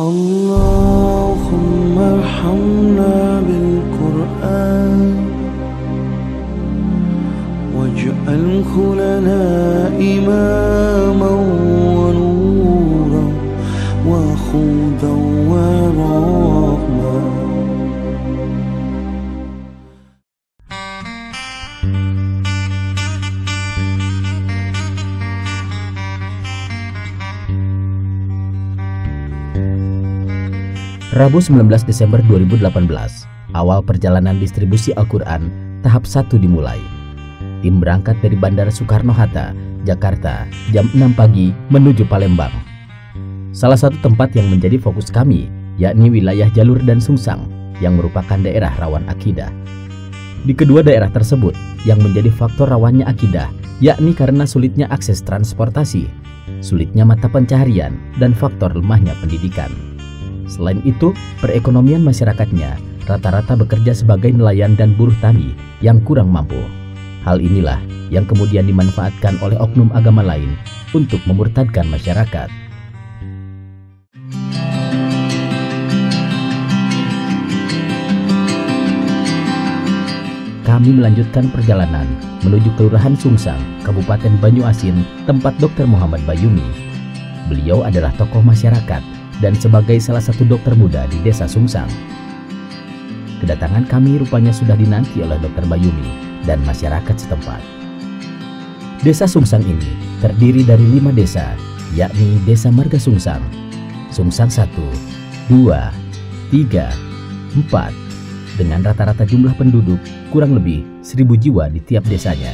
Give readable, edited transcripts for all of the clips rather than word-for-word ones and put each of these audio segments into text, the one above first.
Allahumma arhamna bil Qur'an waj'alhu lana imaman wa nuran wa hudan wa rahmah. Rabu 19 Desember 2018, awal perjalanan distribusi Al-Qur'an tahap 1 dimulai. Tim berangkat dari Bandara Soekarno-Hatta, Jakarta, jam 6 pagi menuju Palembang. Salah satu tempat yang menjadi fokus kami, yakni wilayah Jalur dan Sungsang, yang merupakan daerah rawan akidah. Di kedua daerah tersebut, yang menjadi faktor rawannya akidah, yakni karena sulitnya akses transportasi, sulitnya mata pencaharian, dan faktor lemahnya pendidikan. Selain itu, perekonomian masyarakatnya rata-rata bekerja sebagai nelayan dan buruh tani yang kurang mampu. Hal inilah yang kemudian dimanfaatkan oleh oknum agama lain untuk memurtadkan masyarakat. Kami melanjutkan perjalanan menuju Kelurahan Sungsang, Kabupaten Banyuasin, tempat Dr. Muhammad Bayumi. Beliau adalah tokoh masyarakat dan sebagai salah satu dokter muda di Desa Sungsang. Kedatangan kami rupanya sudah dinanti oleh Dr. Bayumi dan masyarakat setempat. Desa Sungsang ini terdiri dari 5 desa, yakni Desa Marga Sungsang, Sungsang 1, 2, 3, 4, dengan rata-rata jumlah penduduk kurang lebih 1000 jiwa di tiap desanya.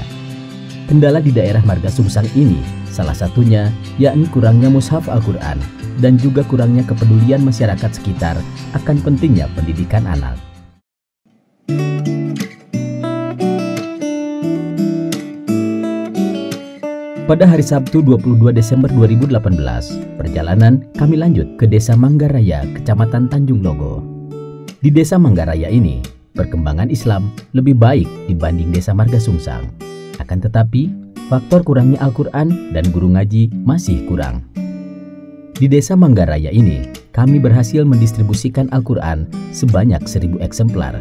Kendala di daerah Marga Sungsang ini salah satunya yakni kurangnya mushaf Al-Qur'an dan juga kurangnya kepedulian masyarakat sekitar akan pentingnya pendidikan anak. Pada hari Sabtu 22 Desember 2018, perjalanan kami lanjut ke Desa Manggaraya, Kecamatan Tanjung Lago. Di Desa Manggaraya ini, perkembangan Islam lebih baik dibanding Desa Marga Sungsang. Akan tetapi, faktor kurangnya Al-Qur'an dan guru ngaji masih kurang. Di Desa Manggaraya ini, kami berhasil mendistribusikan Al-Qur'an sebanyak 1000 eksemplar.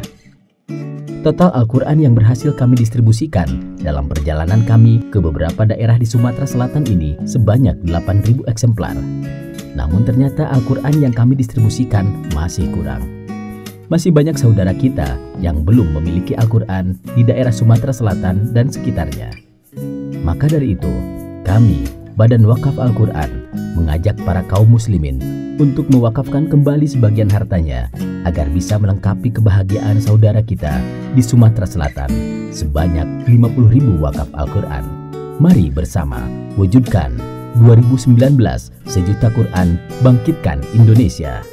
Total Al-Qur'an yang berhasil kami distribusikan dalam perjalanan kami ke beberapa daerah di Sumatera Selatan ini sebanyak 8000 eksemplar. Namun ternyata Al-Qur'an yang kami distribusikan masih kurang. Masih banyak saudara kita yang belum memiliki Al-Qur'an di daerah Sumatera Selatan dan sekitarnya. Maka dari itu, kami, Badan Wakaf Al-Quran, mengajak para kaum muslimin untuk mewakafkan kembali sebagian hartanya agar bisa melengkapi kebahagiaan saudara kita di Sumatera Selatan sebanyak 50.000 wakaf Al-Quran. Mari bersama wujudkan 2019 Sejuta Quran Bangkitkan Indonesia.